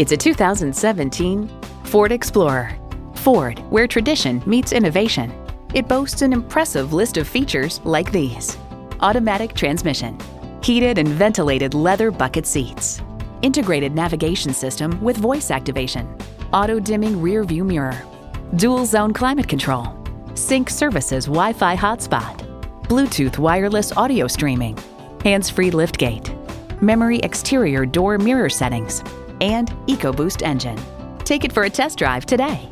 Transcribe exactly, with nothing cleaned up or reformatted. It's a two thousand seventeen Ford Explorer. Ford, where tradition meets innovation. It boasts an impressive list of features like these: automatic transmission, heated and ventilated leather bucket seats, integrated navigation system with voice activation, auto-dimming rear view mirror, dual zone climate control, Sync services Wi-Fi hotspot, Bluetooth wireless audio streaming, hands-free liftgate, memory exterior door mirror settings, and EcoBoost engine. Take it for a test drive today.